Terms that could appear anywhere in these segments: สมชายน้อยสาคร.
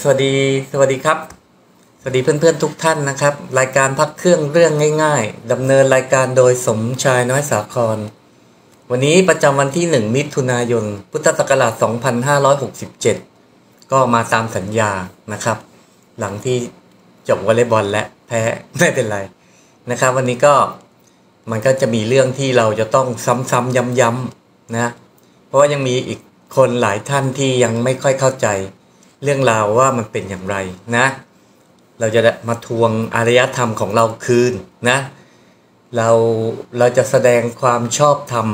สวัสดีครับสวัสดีเพื่อนๆทุกท่านนะครับรายการพักเครื่องเรื่องง่ายๆดำเนินรายการโดยสมชายน้อยสาครวันนี้ประจำวันที่1มิถุนายนพุทธศักราช2567ก็มาตามสัญญานะครับหลังที่จบวอลเลย์บอลและแพ้ไม่เป็นไรนะครับวันนี้ก็มันก็จะมีเรื่องที่เราจะต้องซ้ำๆย้ำๆนะเพราะว่ายังมีอีกคนหลายท่านที่ยังไม่ค่อยเข้าใจเรื่องราวว่ามันเป็นอย่างไรนะเราจะมาทวงอารยธรรมของเราคืนนะเราจะแสดงความชอบธรรม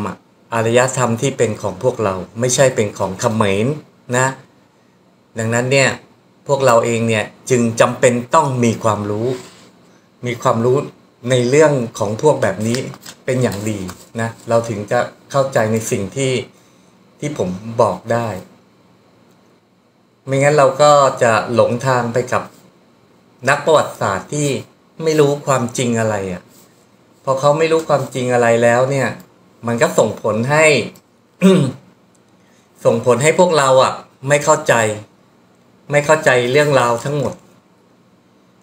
อารยธรรมที่เป็นของพวกเราไม่ใช่เป็นของเขมรนะดังนั้นเนี่ยพวกเราเองเนี่ยจึงจำเป็นต้องมีความรู้ในเรื่องของพวกแบบนี้เป็นอย่างดีนะเราถึงจะเข้าใจในสิ่งที่ผมบอกได้ไม่งั้นเราก็จะหลงทางไปกับนักประวัติศาสตร์ที่ไม่รู้ความจริงอะไรพอเขาไม่รู้ความจริงอะไรแล้วเนี่ยมันก็ส่งผลให้ พวกเราไม่เข้าใจเรื่องราวทั้งหมด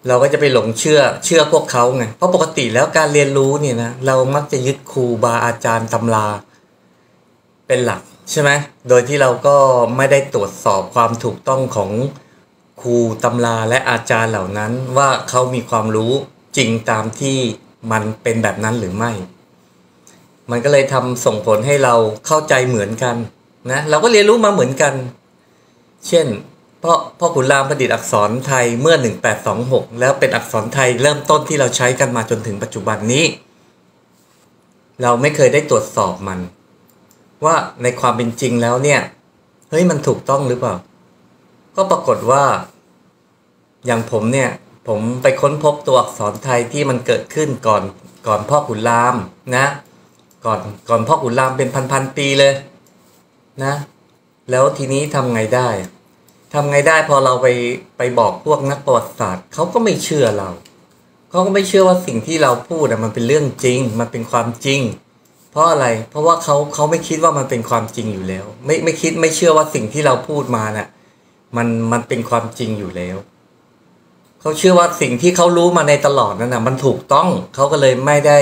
เราก็จะไปหลงเชื่อพวกเขาไงเพราะปกติแล้วการเรียนรู้เนี่ยนะเรามักจะยึดครูบาอาจารย์ตำราเป็นหลักใช่ไหมโดยที่เราก็ไม่ได้ตรวจสอบความถูกต้องของครูตำราและอาจารย์เหล่านั้นว่าเขามีความรู้จริงตามที่มันเป็นแบบนั้นหรือไม่มันก็เลยทำส่งผลให้เราเข้าใจเหมือนกันนะเราก็เรียนรู้มาเหมือนกันเช่นพ่อขุนรามประดิษฐ์อักษรไทยเมื่อ1826แล้วเป็นอักษรไทยเริ่มต้นที่เราใช้กันมาจนถึงปัจจุบันนี้เราไม่เคยได้ตรวจสอบมันว่าในความเป็นจริงแล้วเนี่ยเฮ้ยมันถูกต้องหรือเปล่าก็ปรากฏว่าอย่างผมเนี่ยผมไปค้นพบตัวอักษรไทยที่มันเกิดขึ้นก่อนพ่อขุนรามนะก่อนพ่อขุนรามเป็นพันปีเลยนะแล้วทีนี้ทำไงได้พอเราไปบอกพวกนักประวัติศาสตร์เขาก็ไม่เชื่อเราเขาก็ไม่เชื่อว่าสิ่งที่เราพูดมันเป็นเรื่องจริงมันเป็นความจริงเพราะอะไรเพราะว่าเขาไม่คิดว่ามันเป็นความจริงอยู่แล้วไม่เชื่อว่าสิ่งที่เราพูดมาน่ะมันเป็นความจริงอยู่แล้วเขาเชื่อว่าสิ่งที่เขารู้มาในตลอดนั้นนะมันถูกต้องเขาก็เลยไม่ได้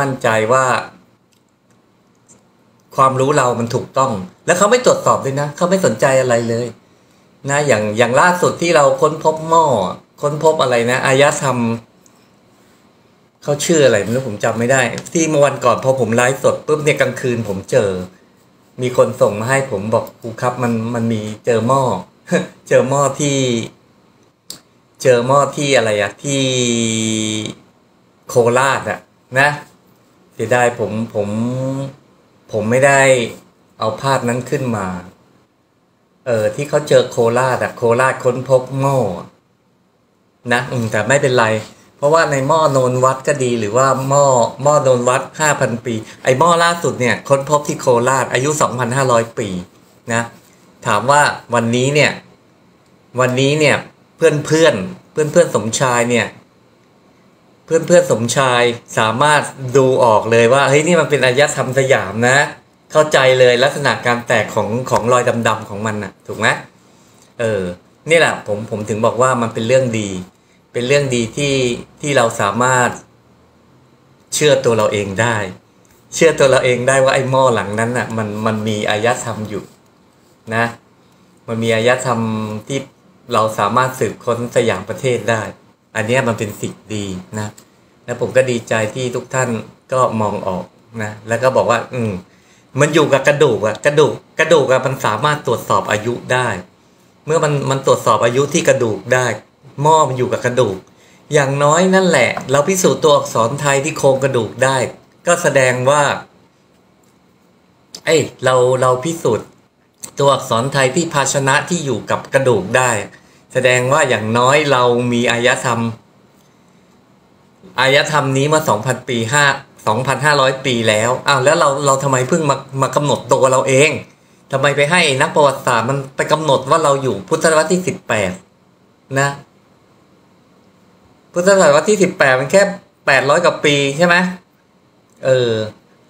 มั่นใจว่าความรู้เรามันถูกต้องแล้วเขาไม่ตรวจสอบด้วยนะเขาไม่สนใจอะไรเลยนะอย่างล่าสุดที่เราค้นพบหม้อค้นพบอะไรนะอารยธรรมเขาชื่ออะไรไม่รู้ผมจำไม่ได้ที่เมื่อวันก่อนพอผมไลฟ์สดปุ๊บเนี่ยกลางคืนผมเจอมีคนส่งมาให้ผมบอกครูครับมันมีเจอหม้อที่อะไรที่โคราชนะเสียดายผมไม่ได้เอาภาพนั้นขึ้นมาที่เขาเจอโคราชค้นพบหม้อนะแต่ไม่เป็นไรเพราะว่าในหม้อโนนวัดก็ดีหรือว่าหม้อโนนวัด 5,000 ปีไอหม้อล่าสุดเนี่ยค้นพบที่โคราชอายุ 2,500 ปีนะถามว่าวันนี้เนี่ยเพื่อนสมชายเนี่ยเพื่อนสมชายสามารถดูออกเลยว่าเฮ้ยนี่มันเป็นอารยธรรมสยามนะเข้าใจเลยลักษณะการแตกของรอยดำๆของมันน่ะถูกไหมนี่แหละผมถึงบอกว่ามันเป็นเรื่องดีที่เราสามารถเชื่อตัวเราเองได้ว่าไอ้หม้อหลังนั้นน่ะมันมีอารยธรรมอยู่นะมันมีอารยธรรมที่เราสามารถสืบค้นสยามประเทศได้อันนี้มันเป็นสิ่งดีนะและผมก็ดีใจที่ทุกท่านก็มองออกนะแล้วก็บอกว่ามันอยู่กับกระดูกกระดูกมันสามารถตรวจสอบอายุได้เมื่อมันตรวจสอบอายุที่กระดูกได้หม้อมันอยู่กับกระดูกอย่างน้อยนั่นแหละเราพิสูจน์ตัวอักษรไทยที่โครงกระดูกได้ก็แสดงว่าเราพิสูจน์ตัวอักษรไทยที่ภาชนะที่อยู่กับกระดูกได้แสดงว่าอย่างน้อยเรามีอารยธรรมนี้มา 2,000 ปี 2,500 ปีแล้วอ้าวแล้วเราทำไมเพิ่งมากำหนดตัวเราเองทำไมไปให้นักประวัติศาสตร์มันไปกำหนดว่าเราอยู่พุทธศตวรรษที่18นะพุทธศตวรรษที่18มันแค่800กว่าปีใช่ไหม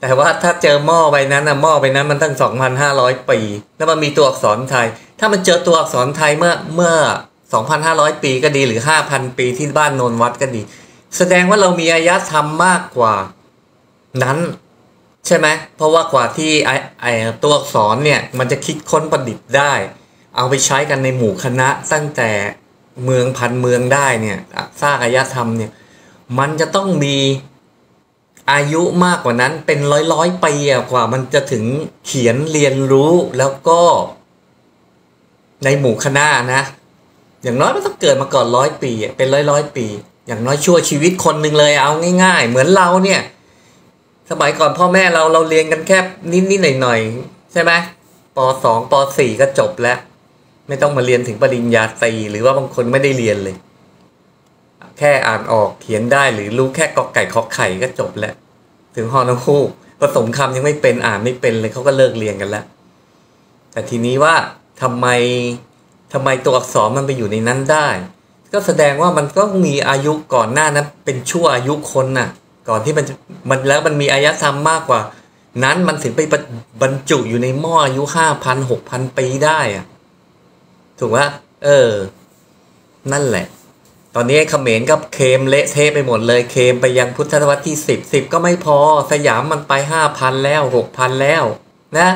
แต่ว่าถ้าเจอหม้อใบนั้นมันตั้ง 2,500 ปีแล้วมันมีตัวอักษรไทย ถ้ามันเจอตัวอักษรไทยเมื่อ 2,500 ปีก็ดีหรือ 5,000 ปีที่บ้านโนนวัดก็ดีแสดงว่าเรามีอารยธรรมมากกว่านั้นใช่ไหมเพราะว่ากว่าที่ตัวอักษรเนี่ยมันจะคิดค้นประดิษฐ์ได้เอาไปใช้กันในหมู่คณะตั้งแต่เมืองพันเมืองได้เนี่ยสร้างอารยธรรมเนี่ยมันจะต้องมีอายุมากกว่านั้นเป็นร้อยปีกว่ามันจะถึงเขียนเรียนรู้แล้วก็ในหมู่คณะนะอย่างน้อยมันต้องเกิดมาก่อนร้อยปีเป็นร้อยปีอย่างน้อยชั่วชีวิตคนหนึ่งเลยเอาง่ายๆเหมือนเราเนี่ยสมัยก่อนพ่อแม่เราเรียนกันแค่นิดๆหน่อยๆใช่ไหมป.2 ป.4 ก็จบแล้วไม่ต้องมาเรียนถึงปริญญาตรีหรือว่าบางคนไม่ได้เรียนเลยแค่อ่านออกเขียนได้หรือรู้แค่กอไก่ขอไข่ก็จบแล้วถึงฮอนฮูกผสมคำยังไม่เป็นอ่านไม่เป็นเลยเขาก็เลิกเรียนกันแล้วแต่ทีนี้ว่าทำไมตัวอักษรมันไปอยู่ในนั้นได้ก็แสดงว่ามันก็มีอายุก่อนหน้านั้นเป็นชั่วอายุคนน่ะก่อนที่มันแล้วมันมีอารยธรรมมากกว่านั้นมันถึงไปบรรจุอยู่ในหม้ออายุ 5,000-6,000 ปีได้อะถูกว่านั่นแหละตอนนี้เขมรก็เคมเละเทะไปหมดเลยเคมไปยังพุทธศตวรรษที่10ก็ไม่พอสยามมันไป 5,000 แล้ว 6,000 แล้วนะ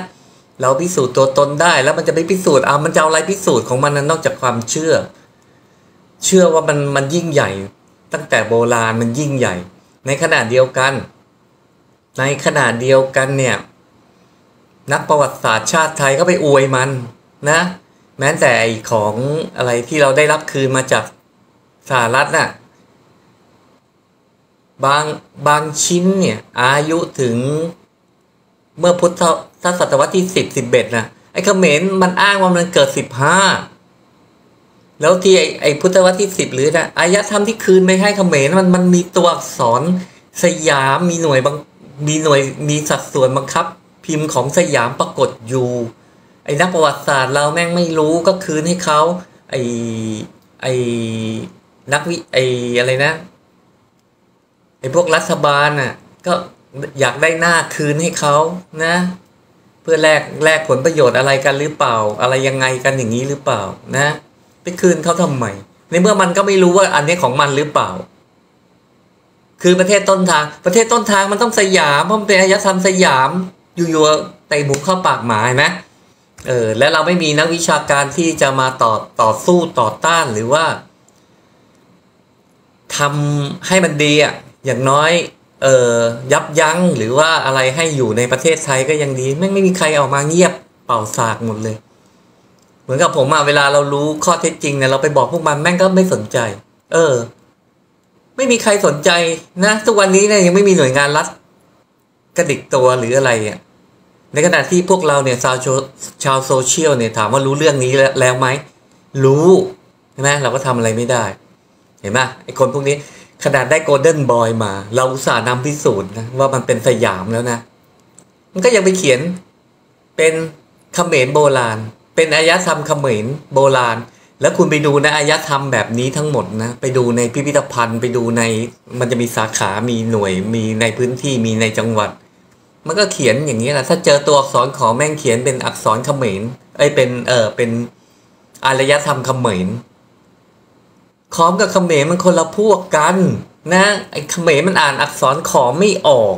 เราพิสูจน์ตัวตนได้แล้วมันจะไปพิสูจน์มันจะเอาอะไรพิสูจน์ของมันนั้นนอกจากความเชื่อว่ามันยิ่งใหญ่ตั้งแต่โบราณมันยิ่งใหญ่ในขณะเดียวกันเนี่ยนักประวัติศาสตร์ชาติไทยก็ไปอวยมันนะแม้แต่ของอะไรที่เราได้รับคืนมาจากสหรัฐน่ะบางชิ้นเนี่ยอายุถึงเมื่อพุทธศตวรรษที่10-11นะไอ้เขมรมันอ้างว่ามันเกิด15แล้วที่ไอ้พุทธศตวรรษที่10หรือนะอารยธรรมที่คืนไม่ให้เขมรมันมีตัวอักษรสยามมีสัดส่วนบังคับพิมพ์ของสยามปรากฏอยู่ไอ้นักประวัติศาสตร์เราแม่งไม่รู้ก็คืนให้เขาไอ้นักวิไอ้อะไรนะไอ้พวกรัฐบาลน่ะก็อยากได้หน้าคืนให้เขานะเพื่อแลกผลประโยชน์อะไรกันหรือเปล่าอะไรยังไงกันอย่างนี้หรือเปล่านะไปคืนเขาทำไมในเมื่อมันก็ไม่รู้ว่าอันนี้ของมันหรือเปล่าคือประเทศต้นทางมันต้องสยามเพราะมันเป็นอารยธรรมสยามอยู่ๆเตะบุกเข้าปากหมาไหมและเราไม่มีนักวิชาการที่จะมาต่อสู้ต่อต้านหรือว่าทำให้มันดีอย่างน้อยยับยั้งหรือว่าอะไรให้อยู่ในประเทศไทยก็ยังดีไม่มีใครออกมาเงียบเป่าสากหมดเลยเหมือนกับผมเวลาเรารู้ข้อเท็จจริงเนี่ยเราไปบอกพวกมันแม่งก็ไม่สนใจไม่มีใครสนใจนะทุกวันนี้เนี่ยยังไม่มีหน่วยงานรัฐกระดิกตัวหรืออะไรในขณะที่พวกเราเนี่ยชาวโซเชียลเนี่ยถามว่ารู้เรื่องนี้แล้วไหมรู้ใช่ไหมเราก็ทำอะไรไม่ได้เห็นไหมไอ้คนพวกนี้ขนาดได้โกลเด้นบอยมาเราอุตส่าห์นำพิสูจน์นะว่ามันเป็นสยามแล้วนะมันก็ยังไปเขียนเป็นเขมรโบราณเป็นอารยธรรมเขมรโบราณแล้วคุณไปดูนะอารยธรรมแบบนี้ทั้งหมดนะไปดูในพิพิธภัณฑ์ไปดูในมันจะมีสาขามีหน่วยมีในพื้นที่มีในจังหวัดมันก็เขียนอย่างนี้แหละถ้าเจอตัวอักษรขอแม่งเขียนเป็นอักษรเขมรเป็นอารยธรรมเขมรขอมกับเขมรมันคนละพวกกันนะไอ้เขมรมันอ่านอักษรขอไม่ออก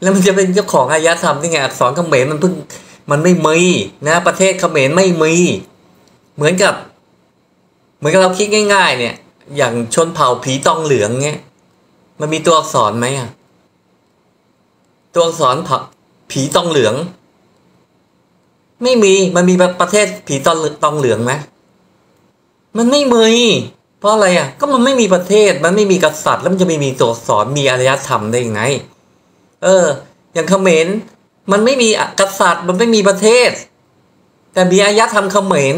แล้วมันจะเป็นเจ้าของอารยธรรมได้ไงอักษรเขมรมันไม่มีนะประเทศเขมรไม่มีเหมือนกับเราคิดง่ายๆเนี่ยอย่างชนเผ่าผีตองเหลืองเนี่ยมันมีตัวอักษรไหมตัวอักษรผีตองเหลืองไม่มีมันมีประเทศผีตองเหลืองไหมมันไม่มีเพราะอะไรก็มันไม่มีประเทศมันไม่มีกษัตริย์แล้วมันจะไม่มีตัวอักษรมีอารยธรรมได้ยังไงอย่างเขมรมันไม่มีกษัตริย์มันไม่มีประเทศแต่มีอารยธรรมเขมร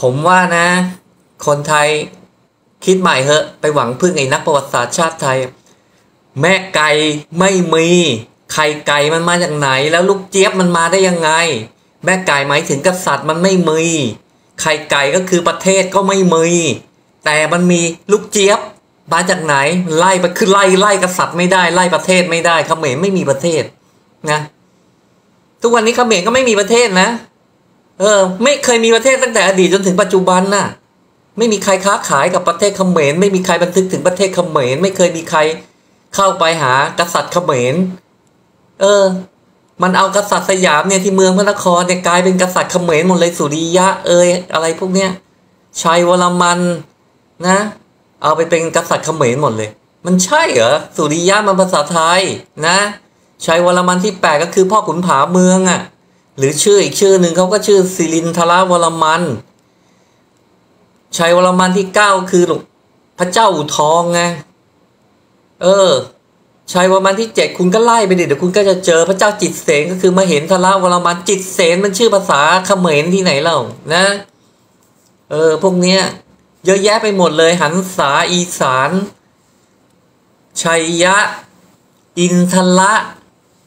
ผมว่านะคนไทยคิดใหม่เหอะไปหวังพึ่งไอ้นักประวัติศาสตร์ชาติไทยแม่ไก่ไม่มีไข่ไก่มันมาจากไหนแล้วลูกเจี๊ยบมันมาได้ยังไงแม่ไก่หมายถึงกษัตริย์มันไม่มีไข่ไก่ก็คือประเทศก็ไม่มีแต่มันมีลูกเจี๊ยบมาจากไหนไล่ไปคือไล่กษัตริย์ไม่ได้ไล่ประเทศไม่ได้เขมรไม่มีประเทศนะทุกวันนี้เขมรก็ไม่มีประเทศนะ ไม่เคยมีประเทศตั้งแต่อดีตจนถึงปัจจุบันน่ะไม่มีใครค้าขายกับประเทศเขมรไม่มีใครบันทึกถึงประเทศเขมรไม่เคยมีใครเข้าไปหากษัตริย์เขมรมันเอากษัตริย์สยามเนี่ยที่เมืองพระนครเนี่ยกลายเป็นกษัตริย์เขมรหมดเลยสุริยะอะไรพวกเนี้ยชัยวรมันนะเอาไปเป็นกษัตริย์เขมรหมดเลยมันใช่เหรอสุริยะมันภาษาไทยนะชัยวรมันที่8ก็คือพ่อขุนผาเมืองอ่ะหรือชื่ออีกชื่อหนึ่งเขาก็ชื่อศิรินทรวรมันชัยวรมันที่9คือพระเจ้าอู่ทองไงชัยวรมันที่7คุณก็ไล่ไปดิเดี๋ยวคุณก็จะเจอพระเจ้าจิตเสนก็คือมาเห็นทรวรมันจิตเสนมันชื่อภาษาเขมรที่ไหนเล่านะพวกเนี้ยเยอะแยะไปหมดเลยหันษาอีสานชัยยะอินทละ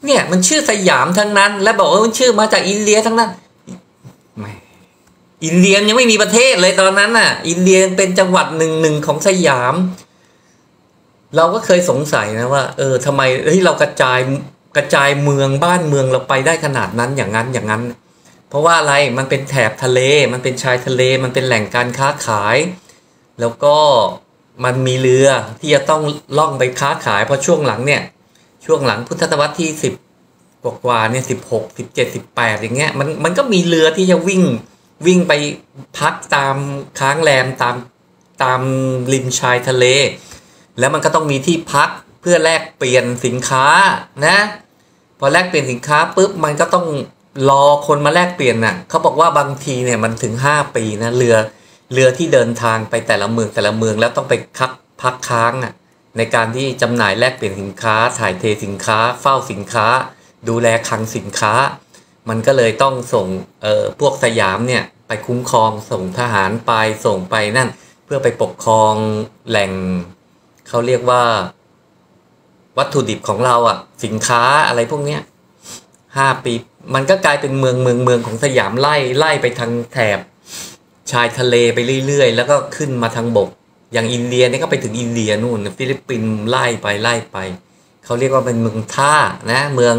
เนี่ยมันชื่อสยามทั้งนั้นและบอกว่ามันชื่อมาจากอินเดียทั้งนั้นอินเดียยังไม่มีประเทศเลยตอนนั้นน่ะอินเดียเป็นจังหวัดหนึ่งของสยามเราก็เคยสงสัยนะว่าทำไมเรากระจายเมืองบ้านเมืองเราไปได้ขนาดนั้นอย่างนั้นเพราะว่าอะไรมันเป็นแถบทะเลมันเป็นชายทะเลมันเป็นแหล่งการค้าขายแล้วก็มันมีเรือที่จะต้องล่องไปค้าขายเพราะช่วงหลังพุทธศตวรรษที่10กว่าเนี่ย16 17 18อย่างเงี้ยมันก็มีเรือที่จะวิ่งไปพักตามค้างแรมตามริมชายทะเลแล้วมันก็ต้องมีที่พักเพื่อแลกเปลี่ยนสินค้านะพอแลกเปลี่ยนสินค้าปุ๊บมันก็ต้องรอคนมาแลกเปลี่ยนน่ะเขาบอกว่าบางทีเนี่ยมันถึง5 ปีนะเรือที่เดินทางไปแต่ละเมืองแล้วต้องไปพักค้างอ่ะในการที่จำหน่ายแลกเปลี่ยนสินค้าถ่ายเทสินค้าเฝ้าสินค้าดูแลคลังสินค้ามันก็เลยต้องส่งพวกสยามเนี่ยไปคุ้มครองส่งทหารไปส่งไปนั่นเพื่อไปปกครองแหล่งเขาเรียกว่าวัตถุดิบของเราอ่ะสินค้าอะไรพวกเนี้ย5 ปีมันก็กลายเป็นเมืองของสยามไล่ไปทางแถบชายทะเลไปเรื่อยๆแล้วก็ขึ้นมาทางบกอย่างอินเดียเนี่ยก็ไปถึงอินเดียนู่นฟิลิปปินส์ไล่ไปเขาเรียกว่าเป็นเมืองท่านะเมือง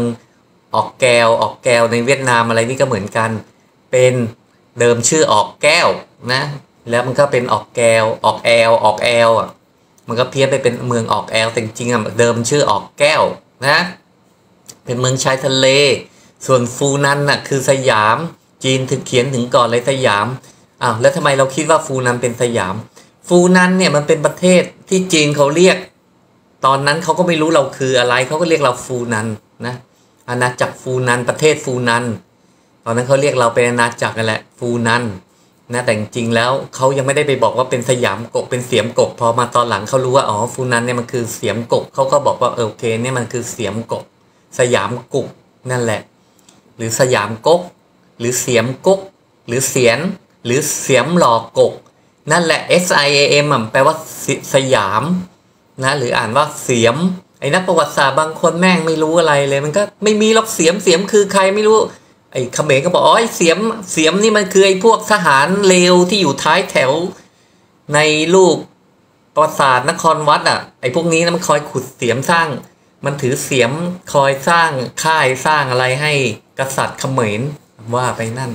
ออกแก้วในเวียดนามอะไรนี่ก็เหมือนกันเป็นเดิมชื่อออกแก้วนะแล้วมันก็เป็นออกแก้วออกแอลอ่ะมันก็เพี้ยนไปเป็นเมืองออกแอลแต่จริงๆอ่ะเดิมชื่อออกแก้วนะเป็นเมืองชายทะเลส่วนฟูนันน่ะคือสยามจีนถึงเขียนถึงก่อนเลยสยามอ้าวแล้วทำไมเราคิดว่าฟูนันเป็นสยามฟูนันเนี่ยมันเป็นประเทศที่จีนเขาเรียกตอนนั้นเขาก็ไม่รู้เราคืออะไรเขาก็เรียกเราฟูนันนะอาณาจักรฟูนันประเทศฟูนันตอนนั้นเขาเรียกเราเป็นอาณาจักรกันแหละฟูนันนะแต่จริงๆแล้วเขายังไม่ได้ไปบอกว่าเป็นสยามกกเป็นเสียมกกพอมาตอนหลังเขารู้ว่าอ๋อฟูนันเนี่ยมันคือเสียมกกเขาก็บอกว่าโอเคเนี่ยมันคือเสียมกกสยามกุกนั่นแหละหรือสยามกกหรือเสียมกกหรือเสียนหรือเสียมหลอกกกนั่นแหละ SIAM แปลว่าสยามนะหรืออ่านว่าเสียมไอ้นักประวัติศาสตร์บางคนแม่งไม่รู้อะไรเลยมันก็ไม่มีหรอกเสียมคือใครไม่รู้ไอ้เขมรก็บอกอ๋อเสียมนี่มันคือไอ้พวกทหารเลวที่อยู่ท้ายแถวในรูปปราสาทนครวัดอ่ะไอ้พวกนี้นะมันคอยขุดเสียมสร้างมันถือเสียมคอยสร้างค่ายสร้างอะไรให้กษัตริย์เขมรว่าไปนั่น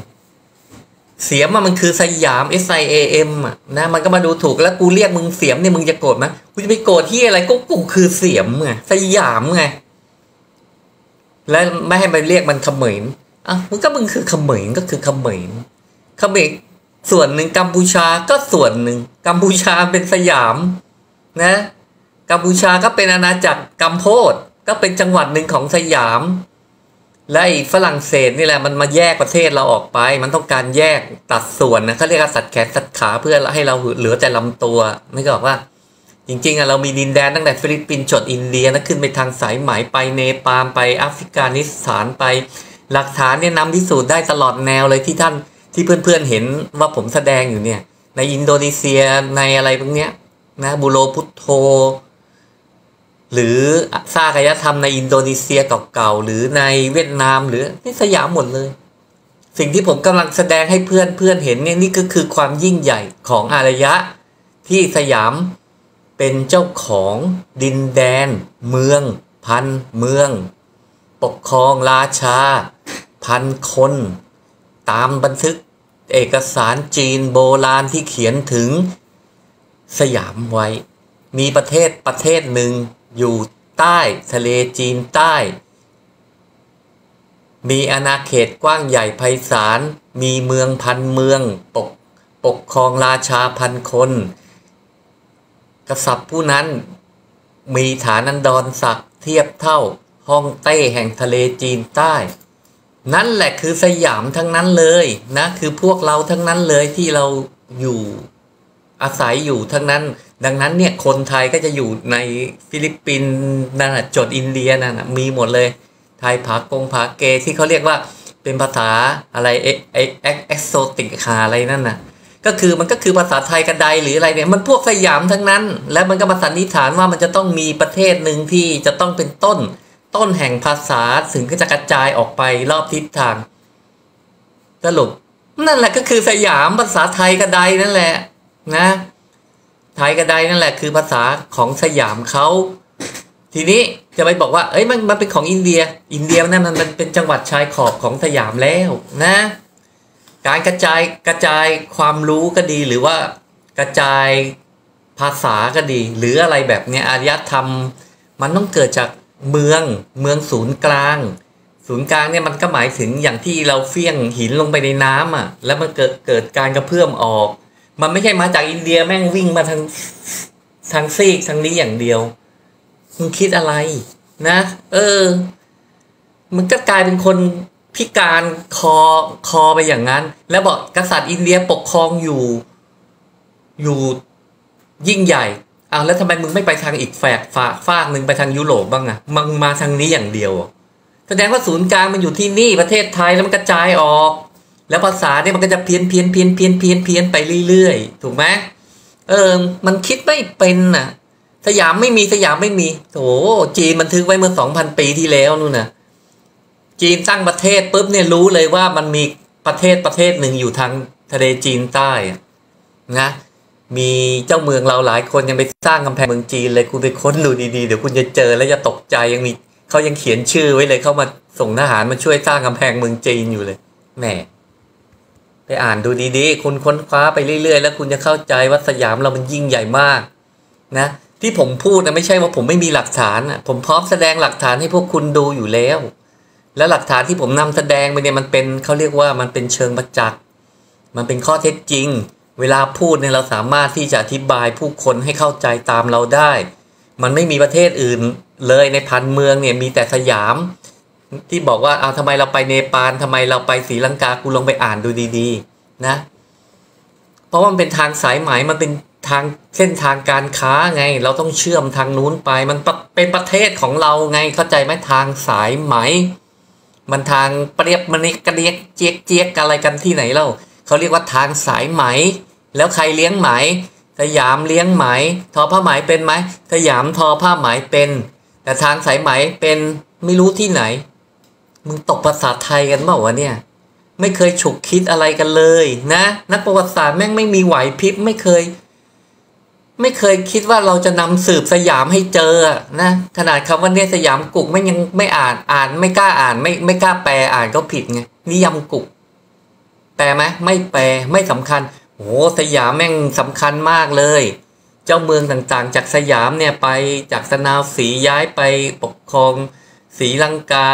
เสียมมันคือสยาม SIAM นะมันก็มาดูถูกแล้วกูเรียกมึงเสียมเนี่ยมึงจะโกรธไหมกูจะไปโกรธที่อะไรกูคือเสียมไงสยามไงและไม่ให้ไปเรียกมันเขมรอ่ะมึงคือเขมรก็คือเขมรส่วนหนึ่งกัมพูชาก็ส่วนหนึ่งกัมพูชาเป็นสยามนะกัมพูชาก็เป็นอาณาจักรกัมโพดก็เป็นจังหวัดหนึ่งของสยามและอีกฝรั่งเศสนี่แหละมันมาแยกประเทศเราออกไปมันต้องการแยกตัดส่วนนะเขาเรียกว่าสัดแขนสัดขาเพื่อให้เราเหลือแต่ลำตัวไม่ก็บอกว่าจริงๆอ่ะเรามีดินแดนตั้งแต่ฟิลิปปินส์จนอินเดียนะขึ้นไปทางสายไหมไปเนปาลไปอัฟกานิสถานไปหลักฐานเนี่ยนำพิสูจน์ได้ตลอดแนวเลยที่เพื่อนๆเห็นว่าผมแสดงอยู่เนี่ยในอินโดนีเซียในอะไรพวกเนี้ยนะบูโรพุทโธหรือซากายธรรมในอินโดนีเซียเก่าๆหรือในเวียดนามหรือที่สยามหมดเลยสิ่งที่ผมกำลังแสดงให้เพื่อนเห็นเนี่ยนี่ก็คือความยิ่งใหญ่ของอารยะที่สยามเป็นเจ้าของดินแดนเมืองพันเมืองปกครองราชาพันคนตามบันทึก เอกสารจีนโบราณที่เขียนถึงสยามไว้มีประเทศหนึ่งอยู่ใต้ทะเลจีนใต้มีอาณาเขตกว้างใหญ่ไพศาลมีเมืองพันเมืองปกครองราชาพันคนกษัตริย์ผู้นั้นมีฐานันดรศักดิ์เทียบเท่าฮ่องเต้แห่งทะเลจีนใต้นั่นแหละคือสยามทั้งนั้นเลยนะคือพวกเราทั้งนั้นเลยที่เราอยู่อาศัยอยู่ทั้งนั้นดังนั้นเนี่ยคนไทยก็จะอยู่ในฟิลิปปินส์นั่นแหละจดอินเดียนั่นมีหมดเลยไทยผากงผาเกที่เขาเรียกว่าเป็นภาษาอะไรเอ็กโซติกคาอะไรนั่นน่ะก็คือมันก็คือภาษาไทยกระไดหรืออะไรเนี่ยมันพวกสยามทั้งนั้นและมันก็มาสันนิษฐานว่ามันจะต้องมีประเทศหนึ่งที่จะต้องเป็นต้นแห่งภาษาถึงก็จะกระจายออกไปรอบทิศทางสรุปนั่นแหละก็คือสยามภาษาไทยกระไดนั่นแหละนะไทยกระไดนั่นแหละคือภาษาของสยามเขาทีนี้จะไปบอกว่าเอ้ยมันเป็นของอินเดียนั่นมันเป็นจังหวัดชายขอบของสยามแล้วนะการกระจายความรู้ก็ดีหรือว่ากระจายภาษาก็ดีหรืออะไรแบบเนี้ยอารยธรรมมันต้องเกิดจากเมืองศูนย์กลางเนี่ยมันก็หมายถึงอย่างที่เราเฟี้ยงหินลงไปในน้ำอ่ะแล้วมันเกิดการกระเพื่อมออกมันไม่ใช่มาจากอินเดียแม่งวิ่งมาทางซีกทางนี้อย่างเดียวมึงคิดอะไรนะมันก็กลายเป็นคนพิการคอไปอย่างนั้นแล้วบอกกษัตริย์อินเดียปกครองอยู่ยิ่งใหญ่อ้าวแล้วทำไมมึงไม่ไปทางอีกฝากหนึ่งไปทางยุโรปบ้างอะมึงมาทางนี้อย่างเดียวแสดงว่าศูนย์กลางมันอยู่ที่นี่ประเทศไทยแล้วมันกระจายออกแล้วภาษาเนี่ยมันก็จะเพี้ยนไปเรื่อยๆถูกไหมมันคิดไม่เป็นอะสยามไม่มีโอ้จีนบันทึกไว้เมื่อ 2,000 ปีที่แล้วนู่นนะจีนตั้งประเทศปุ๊บเนี่ยรู้เลยว่ามันมีประเทศหนึ่งอยู่ทางทะเลจีนใต้นะมีเจ้าเมืองเราหลายคนยังไปสร้างกำแพงเมืองจีนเลยคุณไปค้นดูดีๆเดี๋ยวคุณจะเจอแล้วจะตกใจยังมีเขายังเขียนชื่อไว้เลยเขามาส่งทหารมาช่วยสร้างกำแพงเมืองจีนอยู่เลยแหมไปอ่านดูดีๆคุณค้นคว้าไปเรื่อยๆแล้วคุณจะเข้าใจว่าสยามเรามันยิ่งใหญ่มากนะที่ผมพูดนะไม่ใช่ว่าผมไม่มีหลักฐานอ่ะผมพร้อมแสดงหลักฐานให้พวกคุณดูอยู่แล้วและหลักฐานที่ผมนำแสดงไปเนี่ยมันเป็นเขาเรียกว่ามันเป็นเชิงประจักษ์มันเป็นข้อเท็จจริงเวลาพูดเนี่ยเราสามารถที่จะอธิบายผู้คนให้เข้าใจตามเราได้มันไม่มีประเทศอื่นเลยในพันเมืองเนี่ยมีแต่สยามที่บอกว่าเอาทำไมเราไปเนปาลทำไมเราไปศรีลังกากูลองไปอ่านดูดีๆนะเพราะว่ามันเป็นทางสายไหมมันเป็นทางเส้นทางการค้าไงเราต้องเชื่อมทางนู้นไปมันเป็นประเทศของเราไงเข้าใจไหมทางสายไหมมันทางเปรียบมันนี่กระเดียกเจี๊ยกอะไรกันที่ไหนเล่าเขาเรียกว่าทางสายไหมแล้วใครเลี้ยงไหมสยามเลี้ยงไหมทอผ้าไหมเป็นไหมสยามทอผ้าไหมเป็นแต่ทางสายไหมเป็นไม่รู้ที่ไหนมึงตกภาษาไทยกันเปล่าวะเนี่ยไม่เคยฉุกคิดอะไรกันเลยนะนักประวัติศาสตร์แม่งไม่มีไหวพริบไม่เคยคิดว่าเราจะนำสืบสยามให้เจอนะขนาดคำว่าเนี่ยสยามกุกไม่ยังไม่อ่านไม่กล้าอ่านไม่กล้าแปลอ่านก็ผิดไงนิยมกุกแปลไหมไม่แปลไม่สำคัญโอ้สยามแม่งสำคัญมากเลยเจ้าเมืองต่างๆจากสยามเนี่ยไปจากสนาวศรีย้ายไปปกครองศรีลังกา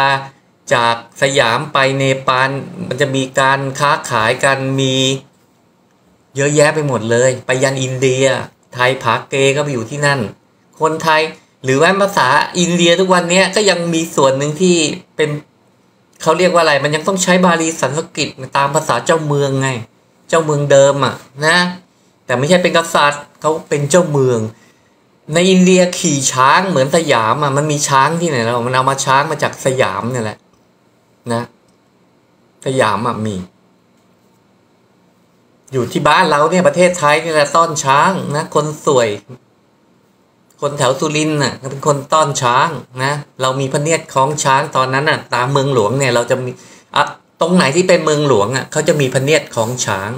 จากสยามไปเนปาลมันจะมีการค้าขายกันมีเยอะแยะไปหมดเลยไปยันอินเดียไทยผาเกก็ไปอยู่ที่นั่นคนไทยหรือว่าภาษาอินเดียทุกวันนี้ก็ยังมีส่วนหนึ่งที่เป็นเขาเรียกว่าอะไรมันยังต้องใช้บาลีสันสกฤตตามภาษาเจ้าเมืองไงเจ้าเมืองเดิมอ่ะนะแต่ไม่ใช่เป็นกษัตริย์เขาเป็นเจ้าเมืองในอินเดียขี่ช้างเหมือนสยามอ่ะมันมีช้างที่ไหนเรามันเอามาช้างมาจากสยามเนี่ยแหละนะสยามอ่ะมีอยู่ที่บ้านเราเนี่ยประเทศไทยนี่แหละต้อนช้างนะคนสวยคนแถวสุรินทร์น่ะเป็นคนต้อนช้างนะเรามีพระเนียดคล้องช้างตอนนั้นน่ะตามเมืองหลวงเนี่ยเราจะมีตรงไหนที่เป็นเมืองหลวงอ่ะเขาจะมีพระเนียดคล้องช้าง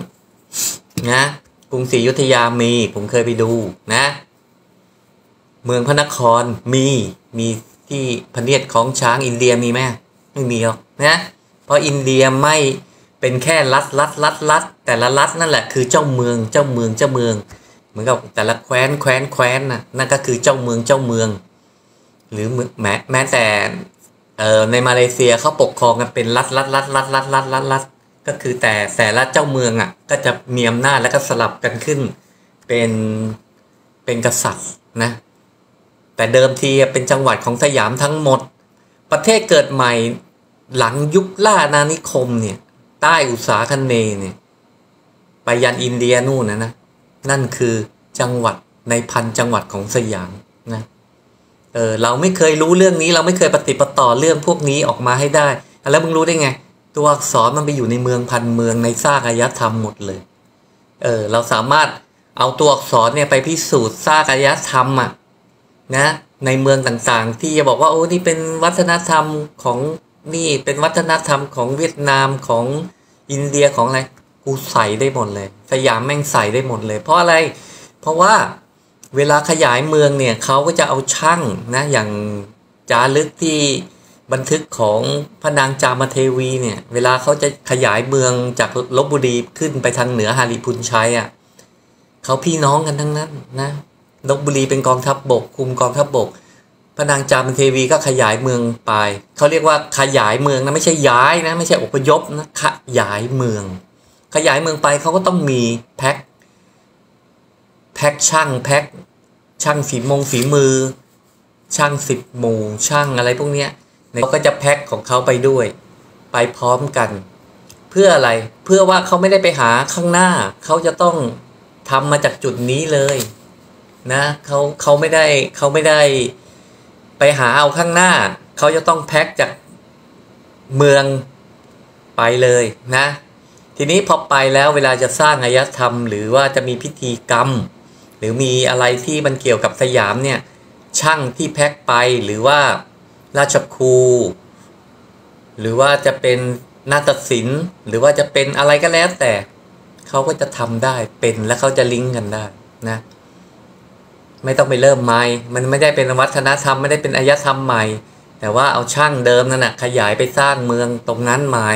นะกรุงศรีอยุธยามีผมเคยไปดูนะเมืองพระนครมีที่พระเนียดคล้องช้างอินเดียมีไหมไม่มีหรอกนะเพราะอินเดียไม่ เป็นแค่รัฐแต่ละรัฐนั่นแหละคือเจ้าเมืองเหมือนกับแต่ละแคว้นนะนั่นก็คือเจ้าเมืองหรือแม้แต่ในมาเลเซียเขาปกครองกันเป็นรัฐก็คือแต่ละเจ้าเมืองอ่ะก็จะมีอำนาจแล้วก็สลับกันขึ้นเป็นกษัตริย์นะแต่เดิมทีเป็นจังหวัดของสยามทั้งหมดประเทศเกิดใหม่หลังยุคล่าอาณานิคมเนี่ยใต้อุษาคเนย์เนี่ยไปยันอินเดียนู่นนะนั่นคือจังหวัดในพันจังหวัดของสยามนะเราไม่เคยรู้เรื่องนี้เราไม่เคยปฏิปต่อเรื่องพวกนี้ออกมาให้ได้แล้วมึงรู้ได้ไงตัวอักษรมันไปอยู่ในเมืองพันเมืองในซากอารยธรรมหมดเลยเราสามารถเอาตัวอักษรเนี่ยไปพิสูจน์ซากอารยธรรมอ่ะนะในเมืองต่างๆที่จะบอกว่าโอ้นี่เป็นวัฒนธรรมของนี่เป็นวัฒนธรรมของเวียดนามของอินเดียของอะไรกูใส่ได้หมดเลยสยามแม่งใส่ได้หมดเลยเพราะอะไรเพราะว่าเวลาขยายเมืองเนี่ยเขาก็จะเอาช่างนะอย่างจารึกที่บันทึกของพระนางจามเทวีเนี่ยเวลาเขาจะขยายเมืองจากลพบุรีขึ้นไปทางเหนือหาริพุนชัยอ่ะเขาพี่น้องกันทั้งนั้นนะลพบุรีเป็นกองทัพบกคุมกองทัพบกพระนางจามเทวีก็ขยายเมืองไปเขาเรียกว่าขยายเมืองนะไม่ใช่ย้ายนะไม่ใช่อพยพนะขยายเมืองไปเขาก็ต้องมีแพ็คช่างฝีมือช่างสิบหมู่ช่างอะไรพวกเนี้ยเขาก็จะแพ็คของเขาไปด้วยไปพร้อมกันเพื่ออะไรเพื่อว่าเขาไม่ได้ไปหาข้างหน้าเขาจะต้องทำมาจากจุดนี้เลยนะเขาไม่ได้ไปหาเอาข้างหน้าเขาจะต้องแพ็คจากเมืองไปเลยนะทีนี้พอไปแล้วเวลาจะสร้างอารยธรรมหรือว่าจะมีพิธีกรรมหรือมีอะไรที่มันเกี่ยวกับสยามเนี่ยช่างที่แพ็คไปหรือว่าราชครูหรือว่าจะเป็นนาฏศิลป์หรือว่าจะเป็นอะไรก็แล้วแต่เขาก็จะทำได้เป็นและเขาจะลิงก์กันได้นะไม่ต้องไปเริ่มใหม่มันไม่ได้เป็นวัฒนธรรมไม่ได้เป็นอารยธรรมใหม่แต่ว่าเอาช่างเดิมนั่นแหละขยายไปสร้างเมืองตรงนั้นใหม่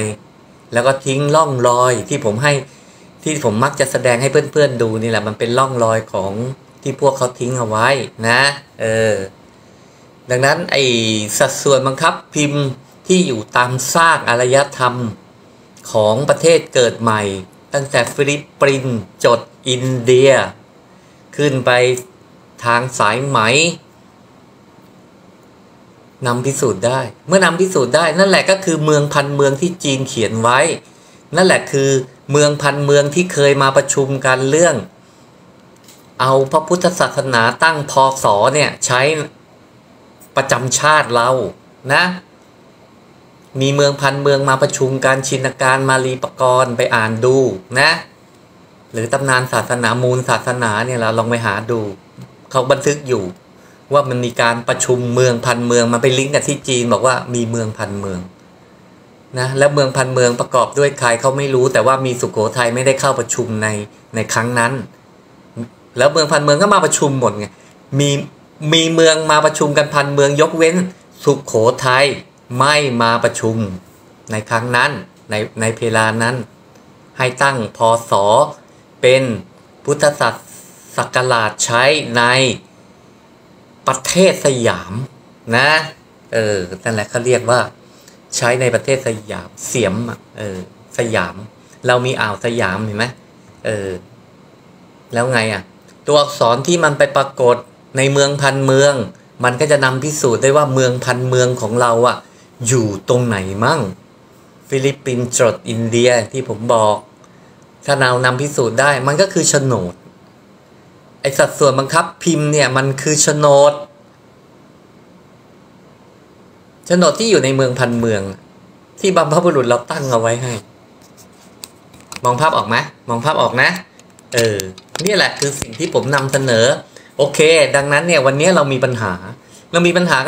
แล้วก็ทิ้งร่องรอยที่ผมมักจะแสดงให้เพื่อนๆดูนี่แหละมันเป็นร่องรอยของที่พวกเขาทิ้งเอาไว้นะดังนั้นไอ้สัดส่วนบังคับพิมพ์ที่อยู่ตามซากอารยธรรมของประเทศเกิดใหม่ตั้งแต่ฟิลิปปินส์จดอินเดียขึ้นไปทางสายไหมนำพิสูจน์ได้เมื่อนำพิสูจน์ได้นั่นแหละก็คือเมืองพันเมืองที่จีนเขียนไว้นั่นแหละคือเมืองพันเมืองที่เคยมาประชุมกันเรื่องเอาพระพุทธศาสนาตั้งพ.ศ.เนี่ยใช้ประจำชาติเรานะมีเมืองพันเมืองมาประชุมการชินการมาลีปกรณ์ไปอ่านดูนะหรือตำนานศาสนามูลศาสนาเนี่ยเราลองไปหาดูเขาบันทึกอยู่ว่ามันมีการประชุมเมืองพันเมืองมาไปลิงก์กับที่จีนบอกว่ามีเมืองพันเมืองนะและเมืองพันเมืองประกอบด้วยใครเขาไม่รู้แต่ว่ามีสุโขทัยไม่ได้เข้าประชุมในครั้งนั้นแล้วเมืองพันเมืองก็มาประชุมหมดไงมีเมืองมาประชุมกันพันเมืองยกเว้นสุโขทัยไม่มาประชุมในครั้งนั้นในเพลานั้นให้ตั้งพ.ศ.เป็นพุทธศักราชใช้ในประเทศสยามนะนั่นแหละเขาเรียกว่าใช้ในประเทศสยามเสียมสยามเรามีอ่าวสยามเห็นไหมแล้วไงอ่ะตัวอักษรที่มันไปปรากฏในเมืองพันเมืองมันก็จะนำพิสูจน์ได้ว่าเมืองพันเมืองของเราอ่ะอยู่ตรงไหนมั่งฟิลิปปินส์จดอินเดียที่ผมบอกถ้าเรานำพิสูจน์ได้มันก็คือโฉนดไอสัดส่วนบังคับพิมพ์เนี่ยมันคือโฉนดที่อยู่ในเมืองพันเมืองที่บรรพบุรุษเราตั้งเอาไว้ให้มองภาพออกไหมมองภาพออกนะนี่แหละคือสิ่งที่ผมนำเสนอโอเคดังนั้นเนี่ยวันนี้เรามีปัญหา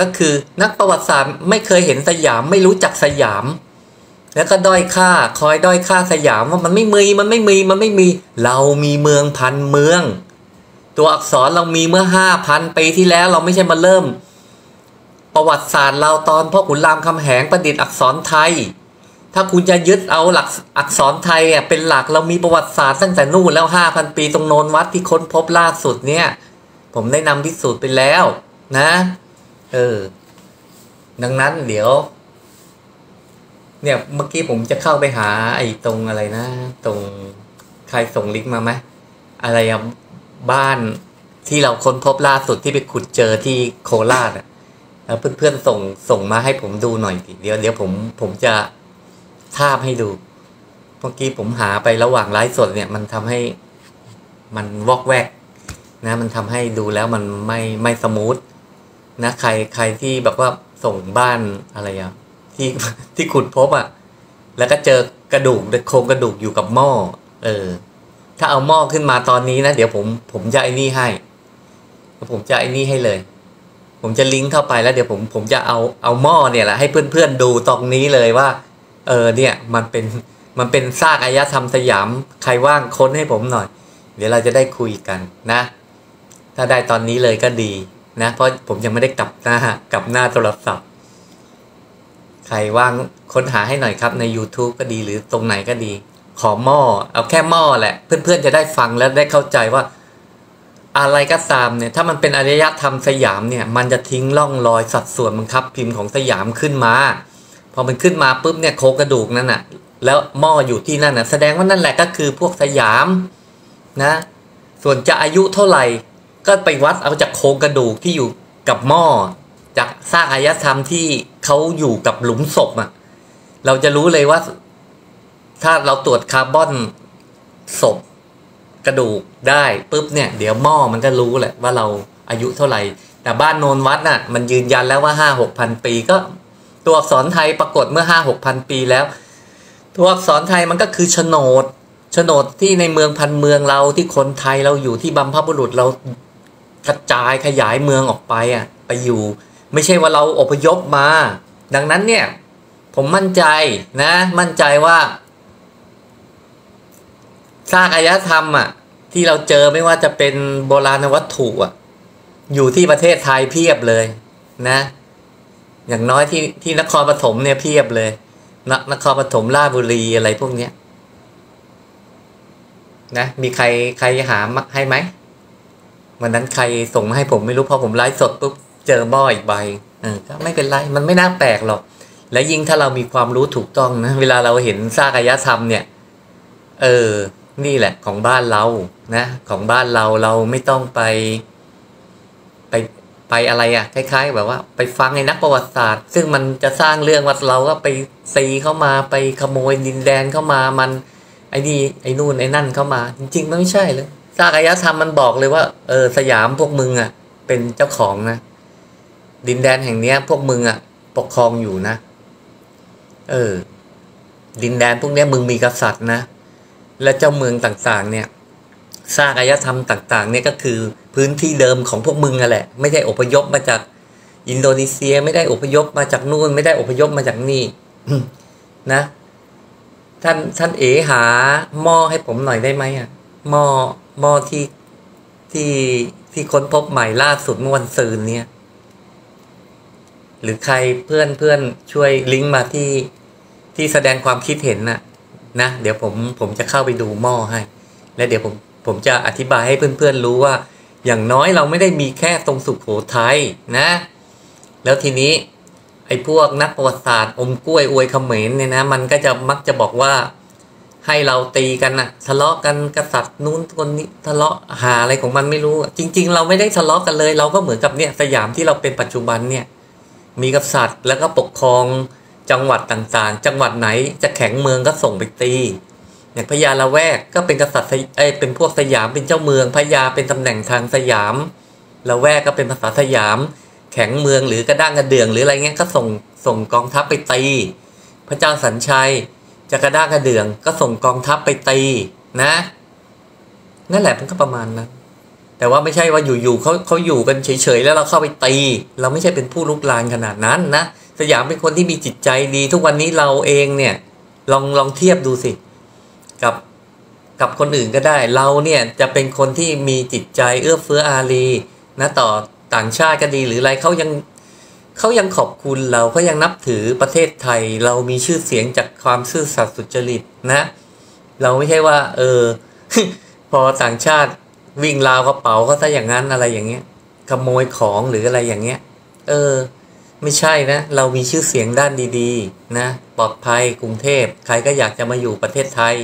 ก็คือนักประวัติศาสตร์ไม่เคยเห็นสยามไม่รู้จักสยามแล้วก็คอยด้อยค่าสยามว่ามันไม่มีเรามีเมืองพันเมืองตัวอักษรเรามีเมื่อ 5,000 ปีที่แล้วเราไม่ใช่มาเริ่มประวัติศาสตร์เราตอนพ่อขุนรามคำแหงประดิษฐ์อักษรไทย ถ้าคุณจะยึดเอาหลักอักษรไทยเนี่ยเป็นหลักเรามีประวัติศาสตร์ตั้งแต่นู่นแล้ว 5,000 ปีตรงโนนวัดที่ค้นพบล่าสุดเนี่ยผมได้นำพิสูจน์ไปแล้วนะดังนั้นเดี๋ยวเนี่ยเมื่อกี้ผมจะเข้าไปหาไอ้ตรงอะไรนะตรงใครส่งลิงก์มาไหมอะไรอะบ้านที่เราค้นพบล่าสุดที่ไปขุดเจอที่โคราชแล้วเพื่อนๆส่งมาให้ผมดูหน่อยทีเดี๋ยวผมจะทาบให้ดูเมื่อกี้ผมหาไประหว่างไลฟ์สดเนี่ยมันทำให้มันวอกแวกนะมันทำให้ดูแล้วมันไม่สมูทนะใครที่แบบว่าส่งบ้านอะไรอะที่ขุดพบอ่ะแล้วก็เจอกระดูกโครงกระดูกอยู่กับหม้อถ้าเอาหม้อขึ้นมาตอนนี้นะเดี๋ยวผมจะไอ้นี่ให้เลยผมจะลิงก์เข้าไปแล้วเดี๋ยวผมจะเอาหม้อเนี่ยแหละให้เพื่อนๆดูตรงนี้เลยว่าเนี่ยมันเป็นซากอารยธรรมสยามใครว่างค้นให้ผมหน่อยเดี๋ยวเราจะได้คุยกันนะถ้าได้ตอนนี้เลยก็ดีนะเพราะผมยังไม่ได้กลับหน้าโทรศัพท์ใครว่างค้นหาให้หน่อยครับใน YouTube ก็ดีหรือตรงไหนก็ดีขอหม้อเอาแค่หม้อแหละเพื่อนๆจะได้ฟังแล้วได้เข้าใจว่าอะไรก็ตามเนี่ยถ้ามันเป็นอารยธรรมสยามเนี่ยมันจะทิ้งร่องรอยสัดส่วนบังคับพิมพ์ของสยามขึ้นมาพอมันขึ้นมาปุ๊บเนี่ยโครงกระดูกนั่นน่ะแล้วหม้ออยู่ที่นั่นน่ะแสดงว่านั่นแหละก็คือพวกสยามนะส่วนจะอายุเท่าไหร่ก็ไปวัดเอาจากโครงกระดูกที่อยู่กับหม้อจากซากอารยธรรมที่เขาอยู่กับหลุมศพอ่ะเราจะรู้เลยว่าถ้าเราตรวจคาร์บอนศพกระดูกได้ปุ๊บเนี่ยเดี๋ยวหม้อมันก็รู้แหละว่าเราอายุเท่าไหร่แต่บ้านโนนวัดน่ะมันยืนยันแล้วว่า 5-6,000 ปีก็ตัวอักษรไทยปรากฏเมื่อ 5-6,000 ปีแล้วตัวอักษรไทยมันก็คือโฉนดที่ในเมืองพันเมืองเราที่คนไทยเราอยู่ที่บรรพบุรุษเรากระจายขยายเมืองออกไปอ่ะไปอยู่ไม่ใช่ว่าเราอพยพมาดังนั้นเนี่ยผมมั่นใจนะมั่นใจว่าซากอารยธรรมอ่ะที่เราเจอไม่ว่าจะเป็นโบราณวัตถุอ่ะอยู่ที่ประเทศไทยเพียบเลยนะอย่างน้อยที่นครปฐมเนี่ยเพียบเลยนครปฐมราชบุรีอะไรพวกเนี้ยนะมีใครหาให้ไหมวันนั้นใครส่งมาให้ผมไม่รู้พอผมไลฟ์สดปุ๊บเจอหม้ออีกใบก็ไม่เป็นไรมันไม่น่าแปลกหรอกและยิ่งถ้าเรามีความรู้ถูกต้องนะเวลาเราเห็นซากอารยธรรมเนี่ยนี่แหละของบ้านเรานะของบ้านเราไม่ต้องไปอะไรอ่ะคล้ายๆแบบว่าไปฟังในนักประวัติศาสตร์ซึ่งมันจะสร้างเรื่องว่าเราก็ไปซีเข้ามาไปขโมยดินแดนเข้ามามันไอ้นี่ไอ้นู่นไอ้นั่นเข้ามาจริงๆมันไม่ใช่เลยซากอารยธรรมมันบอกเลยว่าสยามพวกมึงอ่ะเป็นเจ้าของนะดินแดนแห่งเนี้ยพวกมึงอ่ะปกครองอยู่นะดินแดนพวกเนี้ยมึงมีกษัตริย์นะและเจ้าเมืองต่างๆเนี่ยซากอารยธรรมต่างๆเนี่ยก็คือพื้นที่เดิมของพวกมึงนั่นแหละไม่ได้อพยพมาจากอินโดนีเซียไม่ได้อพยพมาจากนู่นไม่ได้อพยพมาจากนี่ นะท่านเอ๋หาหม้อให้ผมหน่อยได้ไหมอ่ะหม้อที่ค้นพบใหม่ล่าสุดเมื่อวันศุกร์เนี่ยหรือใครเพื่อนช่วยลิงก์มาที่แสดงความคิดเห็นนะเดี๋ยวผมจะเข้าไปดูหม้อให้และเดี๋ยวผมจะอธิบายให้เพื่อนๆรู้ว่าอย่างน้อยเราไม่ได้มีแค่ตรงสุโขทัยนะแล้วทีนี้ไอ้พวกนักประวัติศาสตร์อมกล้วยอวยเขมรเนี่ยนะมันก็จะมักจะบอกว่าให้เราตีกันนะทะเลาะกันกษัตริย์นู้นคนนี้ทะเลาะหาอะไรของมันไม่รู้จริงๆเราไม่ได้ทะเลาะกันเลยเราก็เหมือนกับเนี่ยสยามที่เราเป็นปัจจุบันเนี่ยมีกษัตริย์แล้วก็ปกครองจังหวัดต่างๆจังหวัดไหนจะแข็งเมืองก็ส่งไปตีอย่างพญาละแวกก็เป็นกษัตริย์เป็นพวกสยามเป็นเจ้าเมืองพญาเป็นตำแหน่งทางสยามละแวกก็เป็นภาษาสยามแข็งเมืองหรือกระด้างกระเดื่องหรืออะไรเงี้ยก็ส่งกองทัพไปตีพระเจ้าสัญชัยจะกระด้างกระเดื่องก็ส่งกองทัพไปตีนะนั่นแหละมันก็ประมาณนั้นแต่ว่าไม่ใช่ว่าอยู่ๆเขาอยู่กันเฉยๆแล้วเราเข้าไปตีเราไม่ใช่เป็นผู้ลุกลานขนาดนั้นนะสยามเป็นคนที่มีจิตใจดีทุกวันนี้เราเองเนี่ยลองเทียบดูสิกับคนอื่นก็ได้เราเนี่ยจะเป็นคนที่มีจิตใจเอื้อเฟื้ออารีนะต่อต่างชาติก็ดีหรืออะไรเขายัง เขายังขอบคุณเราก็ยังนับถือประเทศไทยเรามีชื่อเสียงจากความซื่อสัตย์สุจริตนะเราไม่ใช่ว่าพอต่างชาติวิ่งราวกระเป๋าก็ซะอย่างนั้นอะไรอย่างเงี้ยขโมยของหรืออะไรอย่างเงี้ยไม่ใช่นะเรามีชื่อเสียงด้านดีๆนะปลอดภัยกรุงเทพใครก็อยากจะมาอยู่ประเทศไทย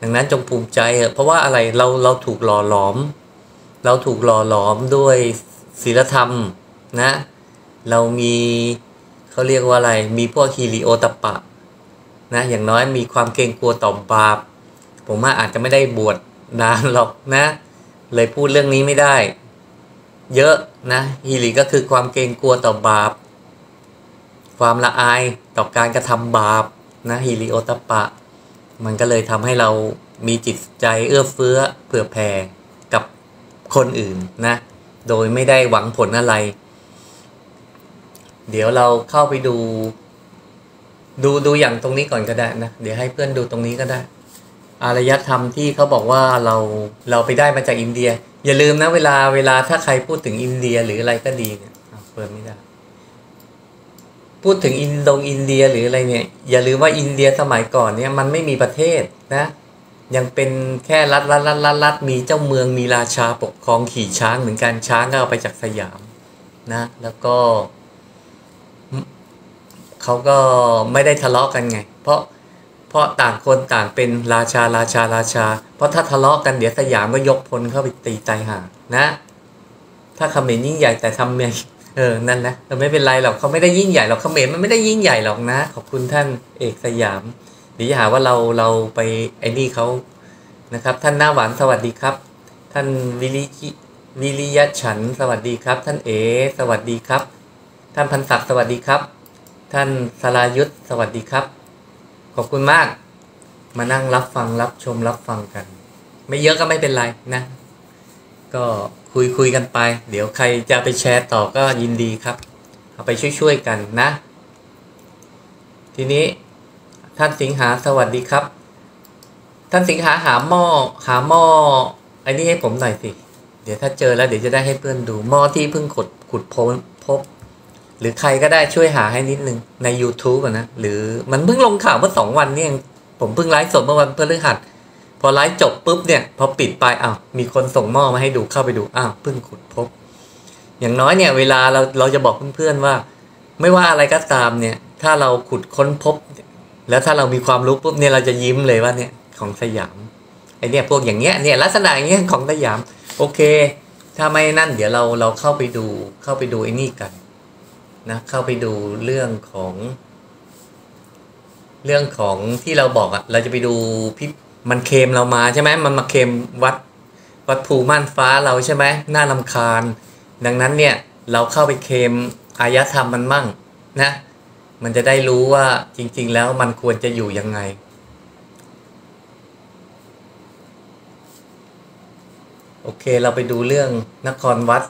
ดังนั้นจงภูมิใจเพราะว่าอะไรเราถูกหล่อหลอมด้วยศีลธรรมนะเรามีเขาเรียกว่าอะไรมีพวกฮิริโอตัปปะนะอย่างน้อยมีความเกรงกลัวต่อบาปผมว่าอาจจะไม่ได้บวชนานหรอกนะเลยพูดเรื่องนี้ไม่ได้เยอะนะฮิริก็คือความเกรงกลัวต่อบาปความละอายต่อการกระทำบาปนะฮิริโอตัปปะมันก็เลยทำให้เรามีจิตใจเอื้อเฟื้อเผื่อแผ่กับคนอื่นนะโดยไม่ได้หวังผลอะไรเดี๋ยวเราเข้าไปดูอย่างตรงนี้ก่อนก็ได้นะเดี๋ยวให้เพื่อนดูตรงนี้ก็ได้อารยธรรมที่เขาบอกว่าเราไปได้มาจากอินเดียอย่าลืมนะเวลาถ้าใครพูดถึงอินเดียหรืออะไรก็ดีเนี่ยเปิดไม่ได้พูดถึงอินเดียหรืออะไรเนี่ยอย่าลืมว่าอินเดียสมัยก่อนเนี่ยมันไม่มีประเทศนะยังเป็นแค่รัฐมีเจ้าเมืองมีราชาปกครองขี่ช้างเหมือนกันช้างก็เอาไปจากสยามนะแล้วก็เขาก็ไม่ได้ทะเลาะกันไงเพราะต่างคนต่างเป็นราชาเพราะถ้าทะเลาะกันเดี๋ยวสยามก็ยกพลเข้าไปตีใจหานะถ้าเขมรยิ่งใหญ่แต่ทำไงนั่นนะเราไม่เป็นไรหรอกเขาไม่ได้ยิ่งใหญ่หรอกเขมรมันไม่ได้ยิ่งใหญ่หรอกนะขอบคุณท่านเอกสยามเดี๋ยวจะหาว่าเราไปไอ้นี่เขานะครับท่านหน้าหวานสวัสดีครับท่านวิริยฉันสวัสดีครับท่านเอสวัสดีครับท่านพันศักดิ์สวัสดีครับท่านสรายุทธสวัสดีครับขอบคุณมากมานั่งรับฟังรับชมรับฟังกันไม่เยอะก็ไม่เป็นไรนะก็คุยกันไปเดี๋ยวใครจะไปแชร์ต่อก็ยินดีครับเอาไปช่วยกันนะทีนี้ท่านสิงหาสวัสดีครับท่านสิงหาหาหม้อไอ้นี่ให้ผมหน่อยสิเดี๋ยวถ้าเจอแล้วเดี๋ยวจะได้ให้เพื่อนดูหม้อที่เพิ่งขุดพบหรือใครก็ได้ช่วยหาให้นิดนึงใน YouTube นะหรือมันเพิ่งลงข่าวเมื่อ2วันนี่เองผมเพิ่งไลฟ์สดเมื่อวันพฤหัสพอไลฟ์จบปุ๊บเนี่ยพอปิดไปอ้าวมีคนส่งหม้อมาให้ดูเข้าไปดูอ้าวเพิ่งขุดพบอย่างน้อยเนี่ยเวลาเราจะบอกเพื่อนๆว่าไม่ว่าอะไรก็ตามเนี่ยถ้าเราขุดค้นพบแล้วถ้าเรามีความรู้ปุ๊บเนี่ยเราจะยิ้มเลยว่าเนี่ยของสยามไอเนี่ยพวกอย่างเงี้ยเนี่ยลักษณะอย่างเงี้ยของสยามโอเคถ้าไม่นั่นเดี๋ยวเราเข้าไปดูไอ้นี่กันนะเข้าไปดูเรื่องของที่เราบอกอะเราจะไปดูพิมันเคมเรามาใช่ไหมมันมาเคมวัดภูม่านฟ้าเราใช่ไหมน่ารำคาญดังนั้นเนี่ยเราเข้าไปเคมอารยธรรมมันมั่งนะมันจะได้รู้ว่าจริงๆแล้วมันควรจะอยู่ยังไงโอเคเราไปดูเรื่องนครวัด